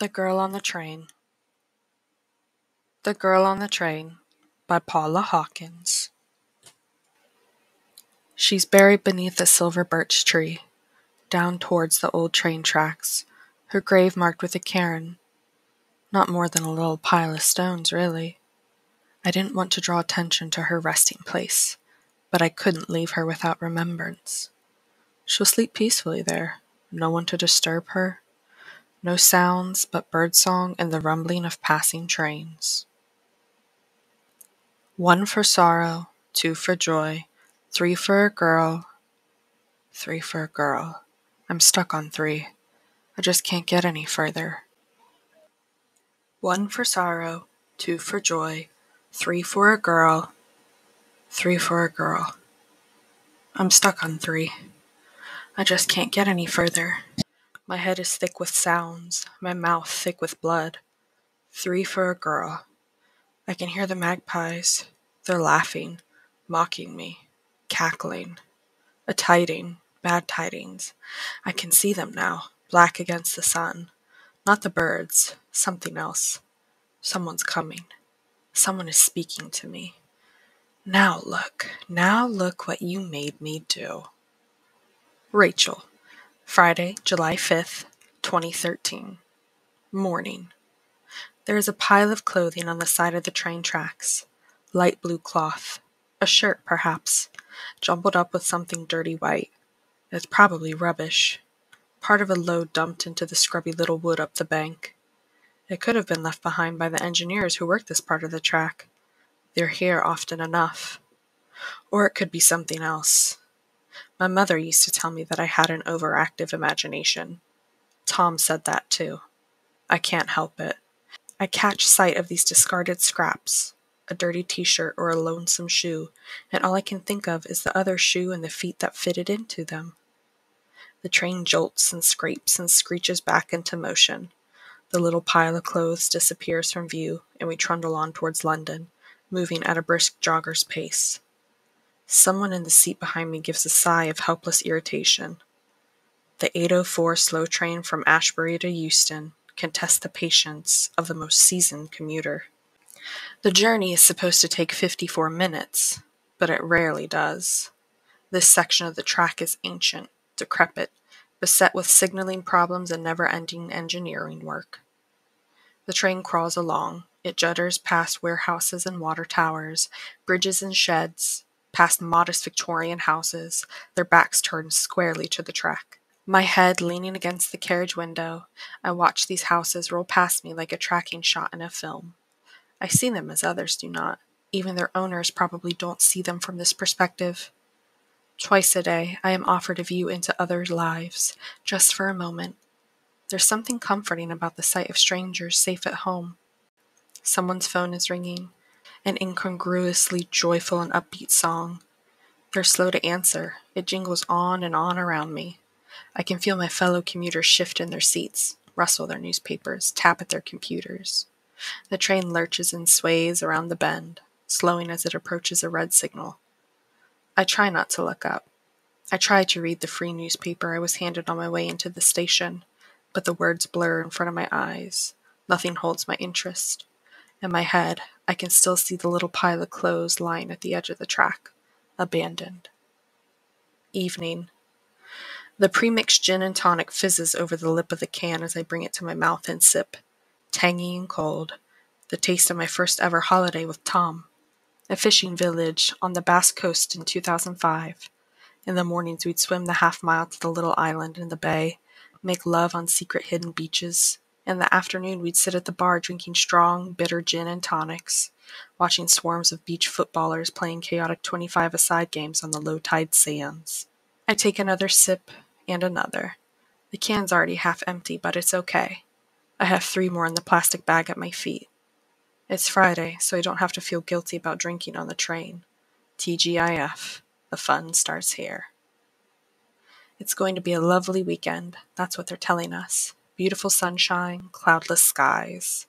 The Girl on the Train. The Girl on the Train by Paula Hawkins. She's buried beneath a silver birch tree, down towards the old train tracks, her grave marked with a cairn. Not more than a little pile of stones, really. I didn't want to draw attention to her resting place, but I couldn't leave her without remembrance. She'll sleep peacefully there, no one to disturb her. No sounds but birdsong and the rumbling of passing trains. 1 for sorrow, 2 for joy, 3 for a girl. 3 for a girl. I'm stuck on 3. I just can't get any further. 1 for sorrow, 2 for joy, 3 for a girl. 3 for a girl. I'm stuck on 3. I just can't get any further. My head is thick with sounds, my mouth thick with blood. 3 for a girl. I can hear the magpies. They're laughing, mocking me, cackling. A tiding, bad tidings. I can see them now, black against the sun. Not the birds, something else. Someone's coming. Someone is speaking to me. Now look what you made me do. Rachel. Friday, July 5th, 2013. Morning. There is a pile of clothing on the side of the train tracks. Light blue cloth. A shirt, perhaps. Jumbled up with something dirty white. It's probably rubbish. Part of a load dumped into the scrubby little wood up the bank. It could have been left behind by the engineers who work this part of the track. They're here often enough. Or it could be something else. My mother used to tell me that I had an overactive imagination. Tom said that too. I can't help it. I catch sight of these discarded scraps, a dirty t-shirt or a lonesome shoe, and all I can think of is the other shoe and the feet that fitted into them. The train jolts and scrapes and screeches back into motion. The little pile of clothes disappears from view, and we trundle on towards London, moving at a brisk jogger's pace. Someone in the seat behind me gives a sigh of helpless irritation. The 8:04 slow train from Ashbury to Euston can test the patience of the most seasoned commuter. The journey is supposed to take 54 minutes, but it rarely does. This section of the track is ancient, decrepit, beset with signaling problems and never-ending engineering work. The train crawls along. It judders past warehouses and water towers, bridges and sheds, past modest Victorian houses, their backs turned squarely to the track. My head leaning against the carriage window, I watch these houses roll past me like a tracking shot in a film. I see them as others do not. Even their owners probably don't see them from this perspective. Twice a day, I am offered a view into others' lives, just for a moment. There's something comforting about the sight of strangers safe at home. Someone's phone is ringing. An incongruously joyful and upbeat song. They're slow to answer. It jingles on and on around me. I can feel my fellow commuters shift in their seats, rustle their newspapers, tap at their computers. The train lurches and sways around the bend, slowing as it approaches a red signal. I try not to look up. I try to read the free newspaper I was handed on my way into the station, but the words blur in front of my eyes. Nothing holds my interest. In my head, I can still see the little pile of clothes lying at the edge of the track, abandoned. Evening. The premixed gin and tonic fizzes over the lip of the can as I bring it to my mouth and sip, tangy and cold, the taste of my first ever holiday with Tom, a fishing village on the Basque coast in 2005. In the mornings we'd swim the half-mile to the little island in the bay, make love on secret hidden beaches. In the afternoon, we'd sit at the bar drinking strong, bitter gin and tonics, watching swarms of beach footballers playing chaotic 25-a-side games on the low-tide sands. I take another sip, and another. The can's already half empty, but it's okay. I have 3 more in the plastic bag at my feet. It's Friday, so I don't have to feel guilty about drinking on the train. TGIF. The fun starts here. It's going to be a lovely weekend. That's what they're telling us. Beautiful sunshine, cloudless skies.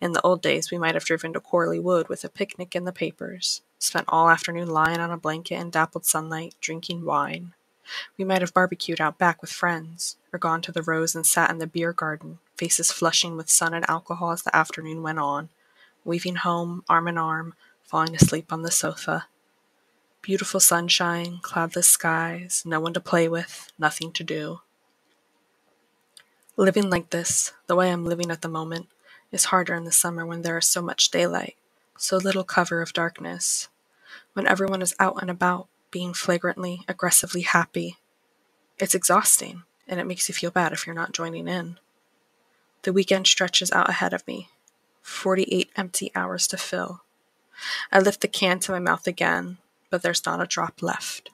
In the old days, we might have driven to Corley Wood with a picnic in the papers, spent all afternoon lying on a blanket in dappled sunlight, drinking wine. We might have barbecued out back with friends, or gone to the Rose and sat in the beer garden, faces flushing with sun and alcohol as the afternoon went on, weaving home, arm in arm, falling asleep on the sofa. Beautiful sunshine, cloudless skies, no one to play with, nothing to do. Living like this, the way I'm living at the moment, is harder in the summer when there is so much daylight, so little cover of darkness, when everyone is out and about, being flagrantly, aggressively happy. It's exhausting, and it makes you feel bad if you're not joining in. The weekend stretches out ahead of me, 48 empty hours to fill. I lift the can to my mouth again, but there's not a drop left.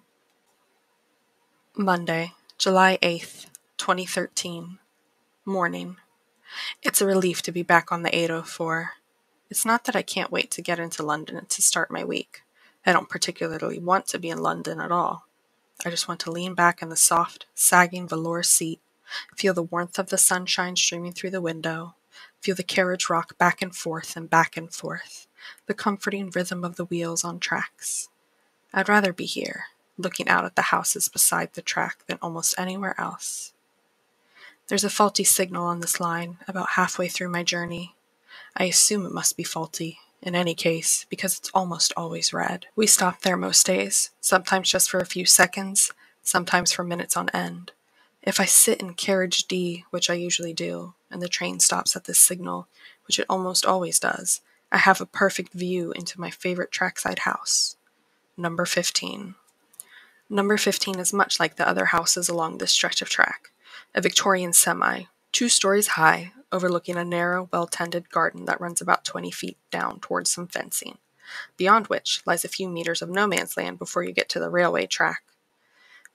Monday, July 8th, 2013. Morning. It's a relief to be back on the 804. It's not that I can't wait to get into London to start my week. I don't particularly want to be in London at all. I just want to lean back in the soft, sagging velour seat, feel the warmth of the sunshine streaming through the window, feel the carriage rock back and forth and back and forth, the comforting rhythm of the wheels on tracks. I'd rather be here, looking out at the houses beside the track than almost anywhere else. There's a faulty signal on this line about halfway through my journey. I assume it must be faulty, in any case, because it's almost always red. We stop there most days, sometimes just for a few seconds, sometimes for minutes on end. If I sit in carriage D, which I usually do, and the train stops at this signal, which it almost always does, I have a perfect view into my favorite trackside house, number 15. Number 15 is much like the other houses along this stretch of track, a Victorian semi, 2 stories high, overlooking a narrow, well-tended garden that runs about 20 feet down towards some fencing, beyond which lies a few meters of no man's land before you get to the railway track.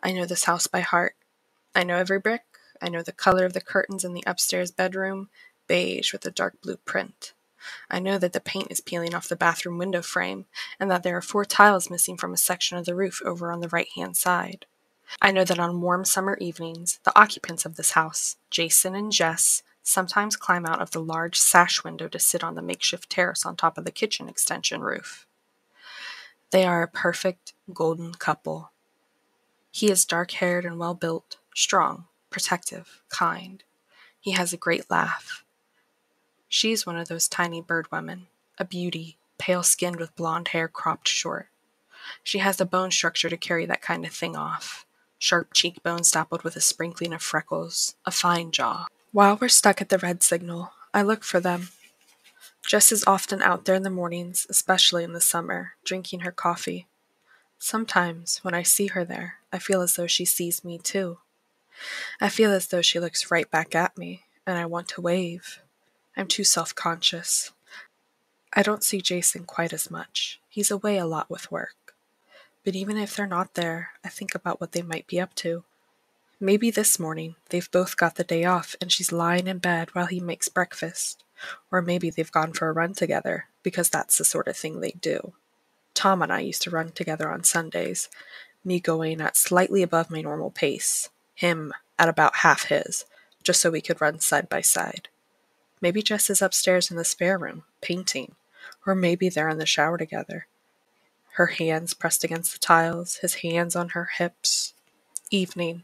I know this house by heart. I know every brick. I know the color of the curtains in the upstairs bedroom, beige with a dark blue print. I know that the paint is peeling off the bathroom window frame, and that there are 4 tiles missing from a section of the roof over on the right-hand side. I know that on warm summer evenings, the occupants of this house, Jason and Jess, sometimes climb out of the large sash window to sit on the makeshift terrace on top of the kitchen extension roof. They are a perfect golden couple. He is dark-haired and well-built, strong, protective, kind. He has a great laugh. She is one of those tiny bird women, a beauty, pale-skinned with blonde hair cropped short. She has the bone structure to carry that kind of thing off. Sharp cheekbones dappled with a sprinkling of freckles, a fine jaw. While we're stuck at the red signal, I look for them. Jess is often out there in the mornings, especially in the summer, drinking her coffee. Sometimes, when I see her there, I feel as though she sees me too. I feel as though she looks right back at me, and I want to wave. I'm too self-conscious. I don't see Jason quite as much. He's away a lot with work. But even if they're not there, I think about what they might be up to. Maybe this morning they've both got the day off and she's lying in bed while he makes breakfast. Or maybe they've gone for a run together, because that's the sort of thing they do. Tom and I used to run together on Sundays, me going at slightly above my normal pace, him at about half his, just so we could run side by side. Maybe Jess is upstairs in the spare room, painting, or maybe they're in the shower together. Her hands pressed against the tiles, his hands on her hips. Evening.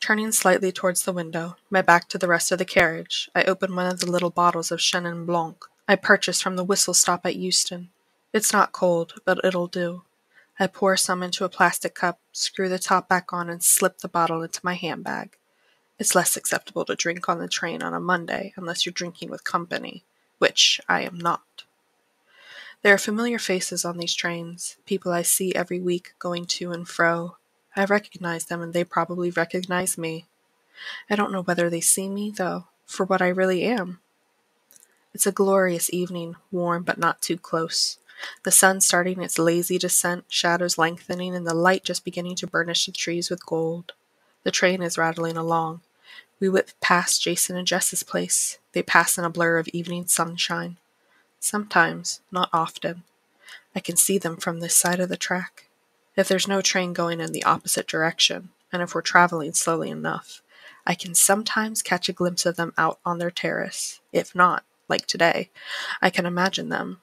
Turning slightly towards the window, my back to the rest of the carriage, I open one of the little bottles of Chenin Blanc I purchased from the whistle stop at Euston. It's not cold, but it'll do. I pour some into a plastic cup, screw the top back on, and slip the bottle into my handbag. It's less acceptable to drink on the train on a Monday unless you're drinking with company, which I am not. There are familiar faces on these trains, people I see every week going to and fro. I recognize them, and they probably recognize me. I don't know whether they see me, though, for what I really am. It's a glorious evening, warm but not too close. The sun starting its lazy descent, shadows lengthening, and the light just beginning to burnish the trees with gold. The train is rattling along. We whip past Jason and Jess's place. They pass in a blur of evening sunshine. Sometimes, not often, I can see them from this side of the track. If there's no train going in the opposite direction, and if we're traveling slowly enough, I can sometimes catch a glimpse of them out on their terrace. If not, like today, I can imagine them.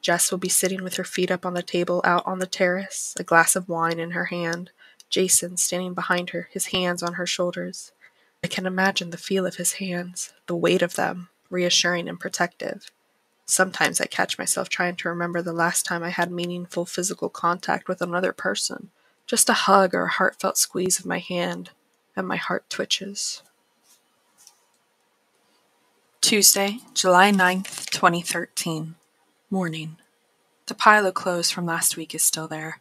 Jess will be sitting with her feet up on the table out on the terrace, a glass of wine in her hand, Jason standing behind her, his hands on her shoulders. I can imagine the feel of his hands, the weight of them, reassuring and protective. Sometimes I catch myself trying to remember the last time I had meaningful physical contact with another person. Just a hug or a heartfelt squeeze of my hand, and my heart twitches. Tuesday, July 9th, 2013. Morning. The pile of clothes from last week is still there,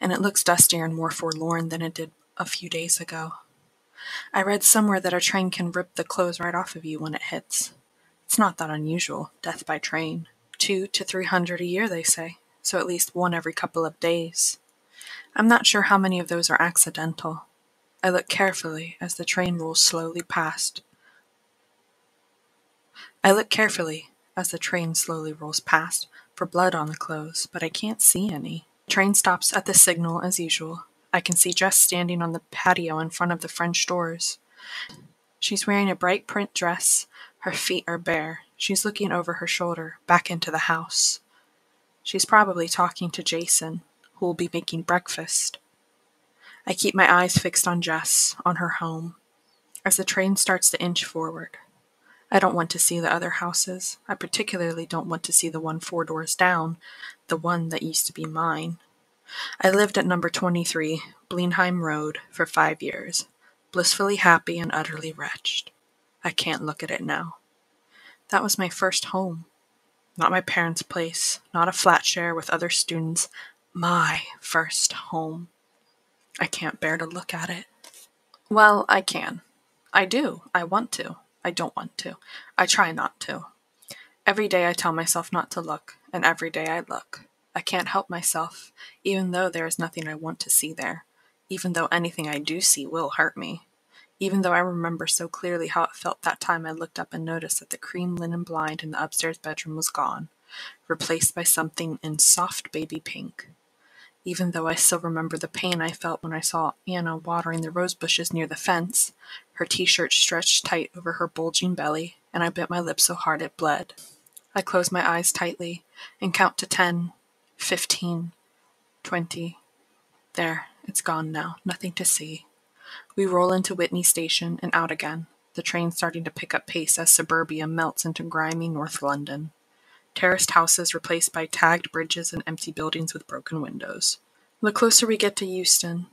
and it looks dustier and more forlorn than it did a few days ago. I read somewhere that a train can rip the clothes right off of you when it hits. It's not that unusual, death by train. 200 to 300 a year, they say, so at least one every couple of days. I'm not sure how many of those are accidental. I look carefully as the train rolls slowly past. For blood on the clothes, but I can't see any. The train stops at the signal as usual. I can see Jess standing on the patio in front of the French doors. She's wearing a bright print dress. Her feet are bare. She's looking over her shoulder, back into the house. She's probably talking to Jason, who will be making breakfast. I keep my eyes fixed on Jess, on her home, as the train starts to inch forward. I don't want to see the other houses. I particularly don't want to see the one 4 doors down, the one that used to be mine. I lived at number 23, Blenheim Road, for 5 years, blissfully happy and utterly wretched. I can't look at it now. That was my first home. Not my parents' place, not a flat share with other students. My first home. I can't bear to look at it. Well, I can. I do. I want to. I don't want to. I try not to. Every day I tell myself not to look, and every day I look. I can't help myself, even though there is nothing I want to see there, even though anything I do see will hurt me, even though I remember so clearly how it felt that time I looked up and noticed that the cream linen blind in the upstairs bedroom was gone, replaced by something in soft baby pink. Even though I still remember the pain I felt when I saw Anna watering the rose bushes near the fence, her t-shirt stretched tight over her bulging belly, and I bit my lip so hard it bled. I close my eyes tightly and count to 10, 15, 20. There, it's gone now, nothing to see. We roll into Whitney station and out again, the train starting to pick up pace as suburbia melts into grimy North London. Terraced houses replaced by tagged bridges and empty buildings with broken windows. The closer we get to Euston,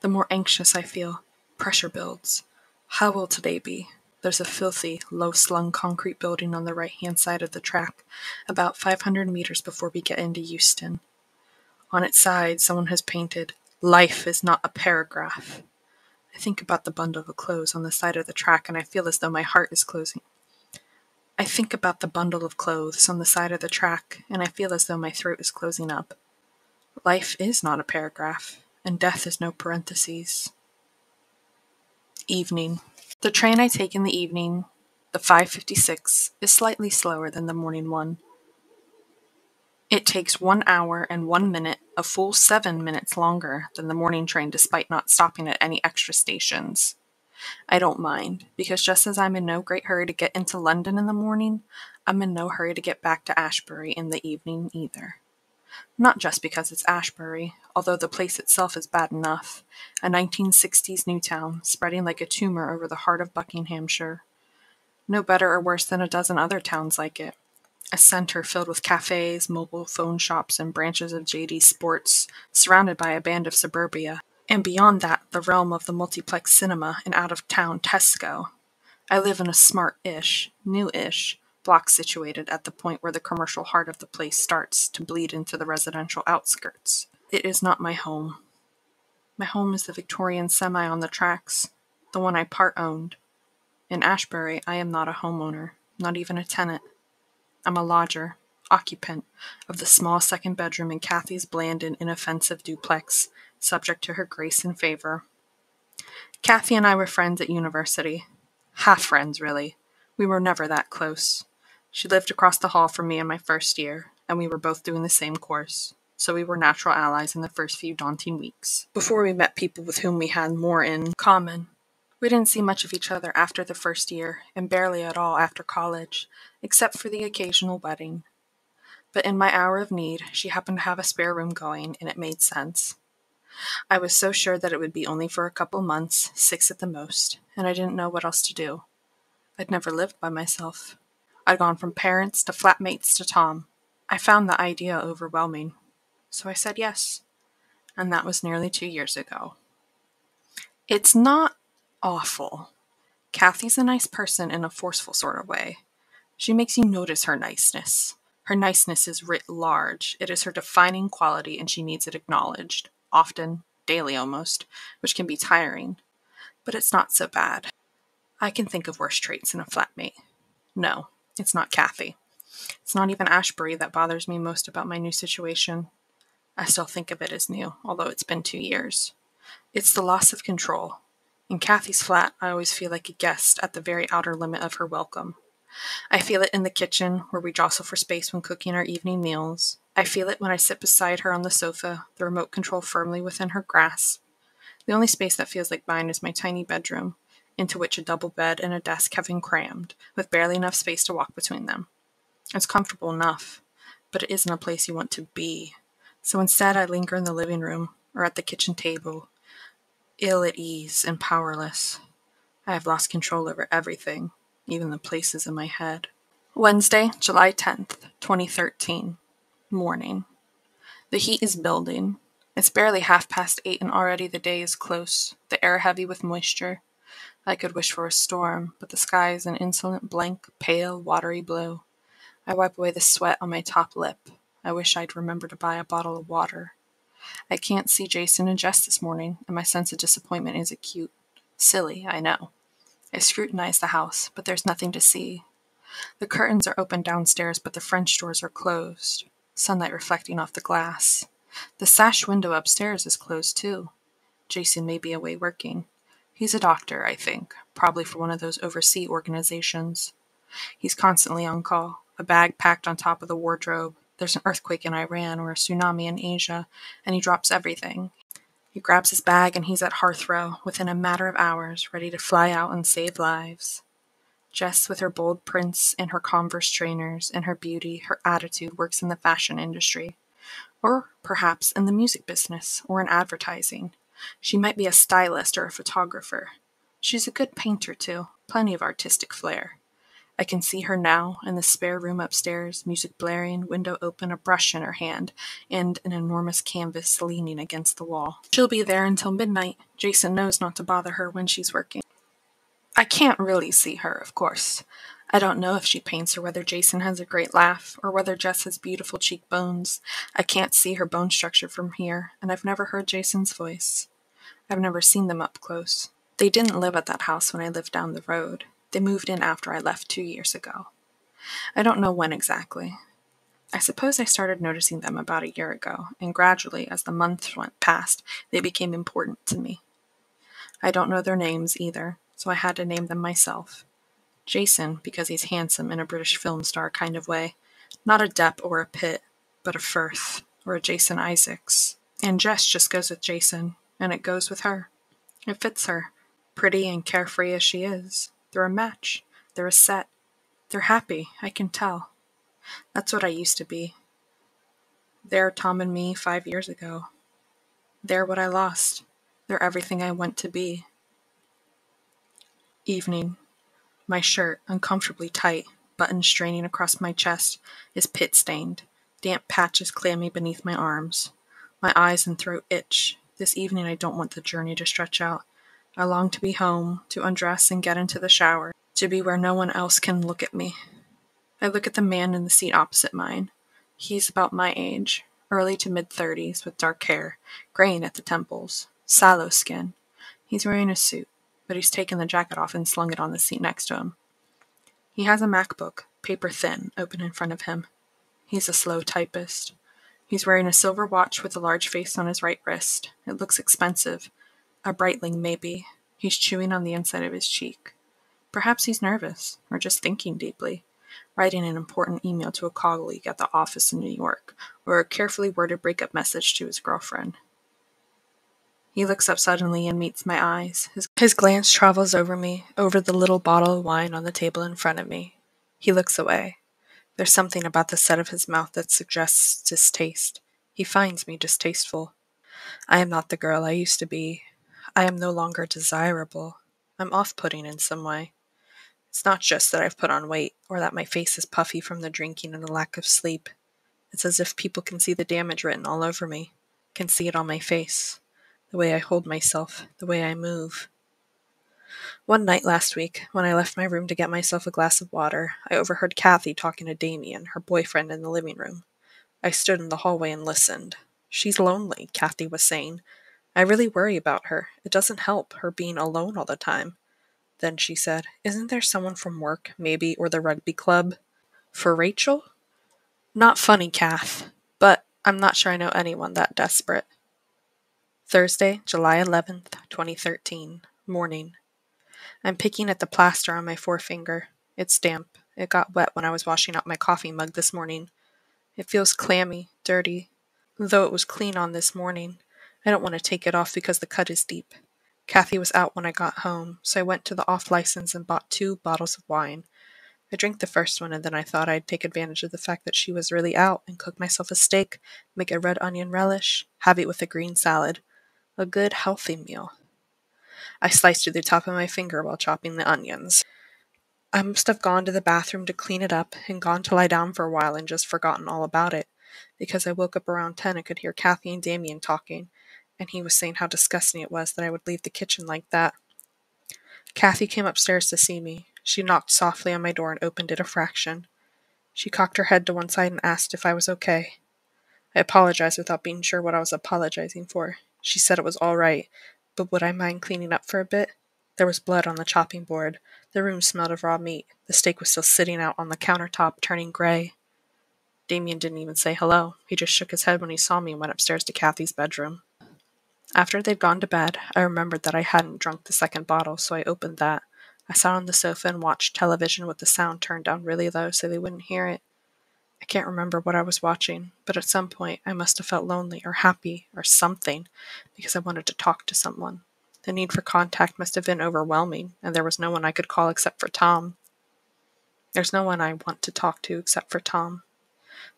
the more anxious I feel. Pressure builds. How will today be? There's a filthy, low-slung concrete building on the right-hand side of the track, about 500 meters before we get into Euston. On its side, someone has painted, "Life is not a paragraph." I think about the bundle of clothes on the side of the track, and I feel as though my heart is closing. My throat is closing up. Life is not a paragraph, and death is no parentheses. Evening. The train I take in the evening, the 5:56, is slightly slower than the morning one. It takes 1 hour and 1 minute, a full 7 minutes longer than the morning train, despite not stopping at any extra stations. I don't mind, because just as I'm in no great hurry to get into London in the morning, I'm in no hurry to get back to Ashbury in the evening either. Not just because it's Ashbury, although the place itself is bad enough, a 1960s new town spreading like a tumor over the heart of Buckinghamshire. No better or worse than a dozen other towns like it. A centre filled with cafes, mobile phone shops, and branches of JD Sports, surrounded by a band of suburbia. And beyond that, the realm of the multiplex cinema and out-of-town Tesco. I live in a smart-ish, new-ish block situated at the point where the commercial heart of the place starts to bleed into the residential outskirts. It is not my home. My home is the Victorian semi on the tracks, the one I part-owned. In Ashbury, I am not a homeowner, not even a tenant. I'm a lodger, occupant of the small second bedroom in Kathy's bland and inoffensive duplex, subject to her grace and favor. Kathy and I were friends at university. Half friends, really. We were never that close. She lived across the hall from me in my first year, and we were both doing the same course, so we were natural allies in the first few daunting weeks, before we met people with whom we had more in common. We didn't see much of each other after the first year, and barely at all after college, except for the occasional wedding. But in my hour of need, she happened to have a spare room going, and it made sense. I was so sure that it would be only for a couple months, 6 at the most, and I didn't know what else to do. I'd never lived by myself. I'd gone from parents to flatmates to Tom. I found the idea overwhelming, so I said yes, and that was nearly 2 years ago. It's not awful. Kathy's a nice person in a forceful sort of way. She makes you notice her niceness. Her niceness is writ large. It is her defining quality, and she needs it acknowledged, often, daily almost, which can be tiring. But it's not so bad. I can think of worse traits in a flatmate. No, it's not Kathy. It's not even Ashbury that bothers me most about my new situation. I still think of it as new, although it's been 2 years. It's the loss of control. In Kathy's flat, I always feel like a guest at the very outer limit of her welcome. I feel it in the kitchen, where we jostle for space when cooking our evening meals. I feel it when I sit beside her on the sofa, the remote control firmly within her grasp. The only space that feels like mine is my tiny bedroom, into which a double bed and a desk have been crammed, with barely enough space to walk between them. It's comfortable enough, but it isn't a place you want to be. So instead I linger in the living room, or at the kitchen table, ill at ease and powerless. I have lost control over everything, even the places in my head. Wednesday, July 10th, 2013. Morning. The heat is building. It's barely 8:30 and already the day is close, the air heavy with moisture. I could wish for a storm, but the sky is an insolent, blank, pale, watery blue. I wipe away the sweat on my top lip. I wish I'd remembered to buy a bottle of water. I can't see Jason and Jess this morning, and my sense of disappointment is acute. Silly, I know. I scrutinize the house, but there's nothing to see. The curtains are open downstairs, but the French doors are closed, sunlight reflecting off the glass. The sash window upstairs is closed, too. Jason may be away working. He's a doctor, I think, probably for one of those overseas organizations. He's constantly on call, a bag packed on top of the wardrobe. There's an earthquake in Iran or a tsunami in Asia, and he drops everything. He grabs his bag and he's at Heathrow within a matter of hours, ready to fly out and save lives. Jess, with her bold prints and her Converse trainers and her beauty, her attitude, works in the fashion industry. Or perhaps in the music business or in advertising. She might be a stylist or a photographer. She's a good painter, too. Plenty of artistic flair. I can see her now, in the spare room upstairs, music blaring, window open, a brush in her hand, and an enormous canvas leaning against the wall. She'll be there until midnight. Jason knows not to bother her when she's working. I can't really see her, of course. I don't know if she paints or whether Jason has a great laugh, or whether Jess has beautiful cheekbones. I can't see her bone structure from here, and I've never heard Jason's voice. I've never seen them up close. They didn't live at that house when I lived down the road. They moved in after I left 2 years ago. I don't know when exactly. I suppose I started noticing them about a year ago, and gradually, as the months went past, they became important to me. I don't know their names either, so I had to name them myself. Jason, because he's handsome in a British film star kind of way, not a Depp or a Pitt, but a Firth, or a Jason Isaacs. And Jess just goes with Jason, and it goes with her. It fits her, pretty and carefree as she is. They're a match. They're a set. They're happy, I can tell. That's what I used to be. They're Tom and me 5 years ago. They're what I lost. They're everything I want to be. Evening. My shirt, uncomfortably tight, buttons straining across my chest, is pit-stained. Damp patches clammy beneath my arms. My eyes and throat itch. This evening I don't want the journey to stretch out. I long to be home, to undress and get into the shower, to be where no one else can look at me. I look at the man in the seat opposite mine. He's about my age, early to mid-30s, with dark hair, graying at the temples, sallow skin. He's wearing a suit, but he's taken the jacket off and slung it on the seat next to him. He has a MacBook, paper thin, open in front of him. He's a slow typist. He's wearing a silver watch with a large face on his right wrist. It looks expensive. A Breitling, maybe. He's chewing on the inside of his cheek. Perhaps he's nervous, or just thinking deeply, writing an important email to a colleague at the office in New York, or a carefully worded breakup message to his girlfriend. He looks up suddenly and meets my eyes. His glance travels over me, over the little bottle of wine on the table in front of me. He looks away. There's something about the set of his mouth that suggests distaste. He finds me distasteful. I am not the girl I used to be. I am no longer desirable. I'm off-putting in some way. It's not just that I've put on weight, or that my face is puffy from the drinking and the lack of sleep. It's as if people can see the damage written all over me, can see it on my face, the way I hold myself, the way I move. One night last week, when I left my room to get myself a glass of water, I overheard Kathy talking to Damien, her boyfriend, in the living room. I stood in the hallway and listened. She's lonely, Kathy was saying. I really worry about her. It doesn't help, her being alone all the time. Then she said, "Isn't there someone from work, maybe, or the rugby club? For Rachel?" Not funny, Kath, but I'm not sure I know anyone that desperate. Thursday, July 11th, 2013. Morning. I'm picking at the plaster on my forefinger. It's damp. It got wet when I was washing out my coffee mug this morning. It feels clammy, dirty, though it was clean on this morning. I don't want to take it off because the cut is deep. Kathy was out when I got home, so I went to the off-license and bought 2 bottles of wine. I drank the first one, and then I thought I'd take advantage of the fact that she was really out and cook myself a steak, make a red onion relish, have it with a green salad. A good, healthy meal. I sliced through the top of my finger while chopping the onions. I must have gone to the bathroom to clean it up and gone to lie down for a while and just forgotten all about it, because I woke up around 10 and could hear Kathy and Damien talking, and he was saying how disgusting it was that I would leave the kitchen like that. Kathy came upstairs to see me. She knocked softly on my door and opened it a fraction. She cocked her head to one side and asked if I was okay. I apologized without being sure what I was apologizing for. She said it was all right, but would I mind cleaning up for a bit? There was blood on the chopping board. The room smelled of raw meat. The steak was still sitting out on the countertop, turning gray. Damien didn't even say hello. He just shook his head when he saw me and went upstairs to Kathy's bedroom. After they'd gone to bed, I remembered that I hadn't drunk the second bottle, so I opened that. I sat on the sofa and watched television with the sound turned down really low so they wouldn't hear it. I can't remember what I was watching, but at some point I must have felt lonely or happy or something, because I wanted to talk to someone. The need for contact must have been overwhelming, and there was no one I could call except for Tom. There's no one I want to talk to except for Tom.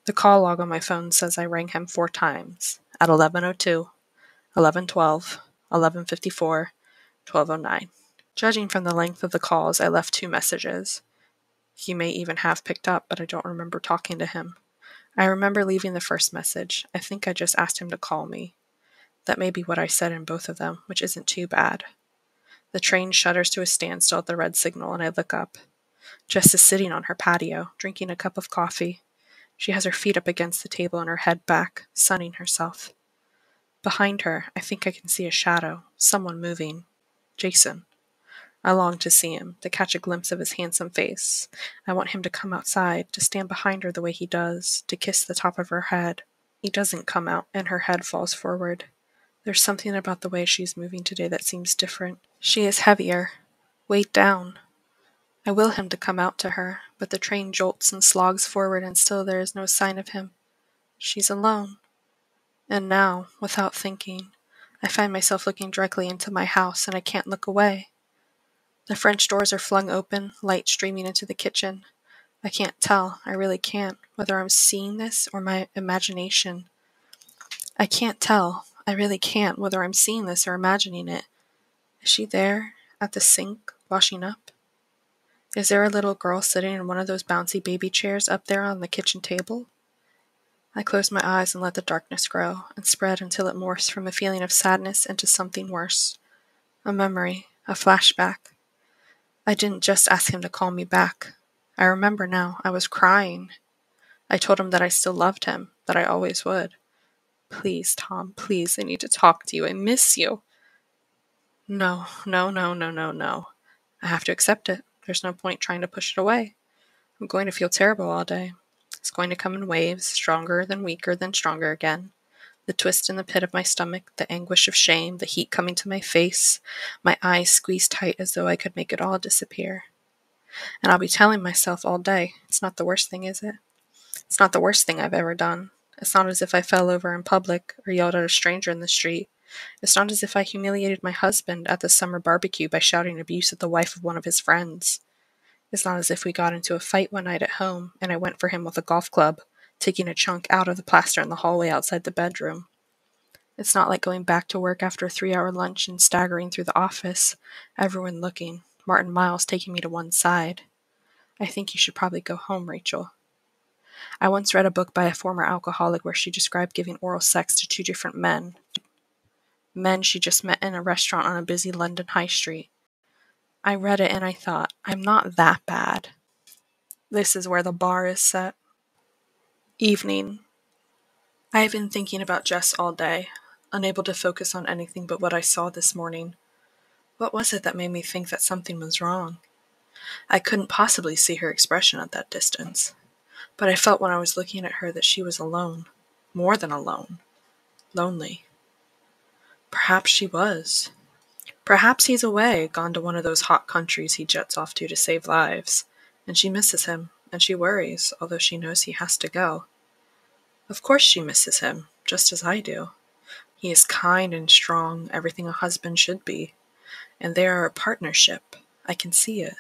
The call log on my phone says I rang him 4 times, at 11:02, 11:12, 11:54, 12:09. Judging from the length of the calls, I left 2 messages. He may even have picked up, but I don't remember talking to him. I remember leaving the first message. I think I just asked him to call me. That may be what I said in both of them, which isn't too bad. The train shudders to a standstill at the red signal, and I look up. Jess is sitting on her patio, drinking a cup of coffee. She has her feet up against the table and her head back, sunning herself. Behind her, I think I can see a shadow, someone moving. Jason. I long to see him, to catch a glimpse of his handsome face. I want him to come outside, to stand behind her the way he does, to kiss the top of her head. He doesn't come out, and her head falls forward. There's something about the way she's moving today that seems different. She is heavier, weighed down. I will him to come out to her, but the train jolts and slogs forward, and still there is no sign of him. She's alone. And now, without thinking, I find myself looking directly into my house, and I can't look away. The French doors are flung open, light streaming into the kitchen. I can't tell, I really can't, whether I'm seeing this or my imagination. I can't tell, I really can't, whether I'm seeing this or imagining it. Is she there, at the sink, washing up? Is there a little girl sitting in one of those bouncy baby chairs up there on the kitchen table? I close my eyes and let the darkness grow, and spread until it morphs from a feeling of sadness into something worse. A memory, a flashback. I didn't just ask him to call me back. I remember now, I was crying. I told him that I still loved him, that I always would. Please, Tom, please, I need to talk to you. I miss you. No. I have to accept it. There's no point trying to push it away. I'm going to feel terrible all day. It's going to come in waves, stronger, then weaker, then stronger again. The twist in the pit of my stomach, the anguish of shame, the heat coming to my face, my eyes squeezed tight as though I could make it all disappear. And I'll be telling myself all day, it's not the worst thing, is it? It's not the worst thing I've ever done. It's not as if I fell over in public or yelled at a stranger in the street. It's not as if I humiliated my husband at the summer barbecue by shouting abuse at the wife of one of his friends. It's not as if we got into a fight one night at home and I went for him with a golf club, taking a chunk out of the plaster in the hallway outside the bedroom. It's not like going back to work after a 3-hour lunch and staggering through the office, everyone looking, Martin Miles taking me to one side. I think you should probably go home, Rachel. I once read a book by a former alcoholic where she described giving oral sex to 2 different men. Men she just met in a restaurant on a busy London high street. I read it and I thought, I'm not that bad. This is where the bar is set. Evening. I have been thinking about Jess all day, unable to focus on anything but what I saw this morning. What was it that made me think that something was wrong? I couldn't possibly see her expression at that distance, but I felt when I was looking at her that she was alone, more than alone, lonely. Perhaps she was. Perhaps he's away, gone to one of those hot countries he jets off to save lives, and she misses him, and she worries, although she knows he has to go. Of course she misses him, just as I do. He is kind and strong, everything a husband should be, and they are a partnership. I can see it.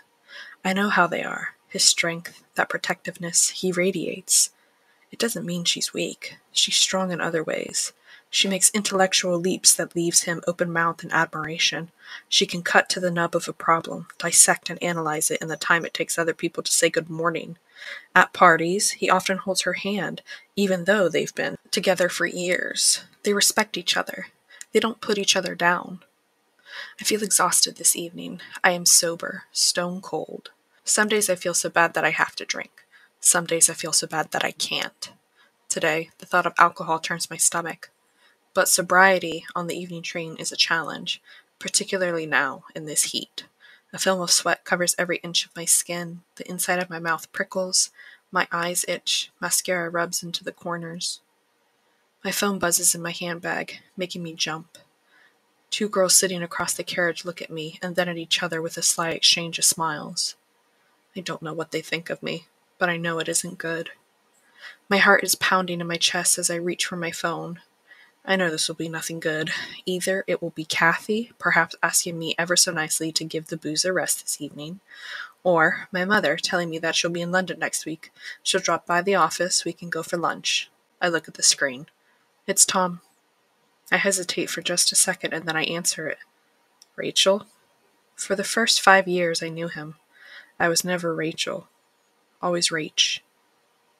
I know how they are. His strength, that protectiveness he radiates. It doesn't mean she's weak. She's strong in other ways. She makes intellectual leaps that leaves him open-mouthed in admiration. She can cut to the nub of a problem, dissect and analyze it in the time it takes other people to say good morning. At parties, he often holds her hand, even though they've been together for years. They respect each other. They don't put each other down. I feel exhausted this evening. I am sober, stone cold. Some days I feel so bad that I have to drink. Some days I feel so bad that I can't. Today, the thought of alcohol turns my stomach. But sobriety on the evening train is a challenge, particularly now in this heat. A film of sweat covers every inch of my skin, the inside of my mouth prickles, my eyes itch, mascara rubs into the corners. My phone buzzes in my handbag, making me jump. 2 girls sitting across the carriage look at me and then at each other with a sly exchange of smiles. I don't know what they think of me, but I know it isn't good. My heart is pounding in my chest as I reach for my phone. I know this will be nothing good. Either it will be Kathy, perhaps asking me ever so nicely to give the booze a rest this evening, or my mother telling me that she'll be in London next week. She'll drop by the office, we can go for lunch. I look at the screen. It's Tom. I hesitate for just a second, and then I answer it. Rachel? For the first 5 years I knew him, I was never Rachel. Always Rach.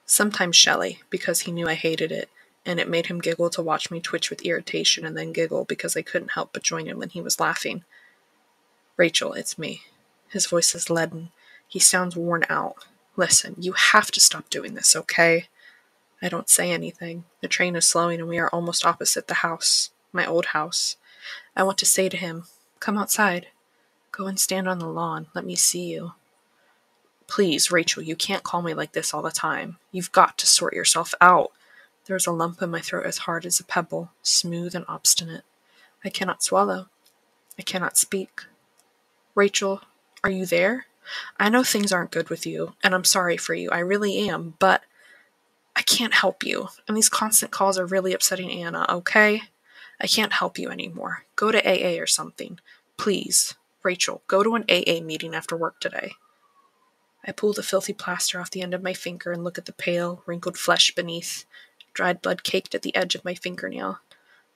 Sometimes Shelley, because he knew I hated it, and it made him giggle to watch me twitch with irritation and then giggle because I couldn't help but join him when he was laughing. Rachel, it's me. His voice is leaden. He sounds worn out. Listen, you have to stop doing this, okay? I don't say anything. The train is slowing and we are almost opposite the house, my old house. I want to say to him, come outside. Go and stand on the lawn. Let me see you. Please, Rachel, you can't call me like this all the time. You've got to sort yourself out. There is a lump in my throat as hard as a pebble, smooth and obstinate. I cannot swallow. I cannot speak. Rachel, are you there? I know things aren't good with you, and I'm sorry for you. I really am, but I can't help you. And these constant calls are really upsetting Anna, okay? I can't help you anymore. Go to AA or something. Please, Rachel, go to an AA meeting after work today. I pull the filthy plaster off the end of my finger and look at the pale, wrinkled flesh beneath. Dried blood caked at the edge of my fingernail.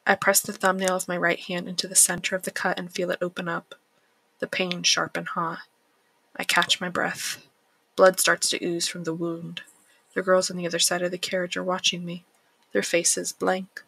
I press the thumbnail of my right hand into the center of the cut and feel it open up, the pain sharp and hot. I catch my breath. Blood starts to ooze from the wound. The girls on the other side of the carriage are watching me, their faces blank.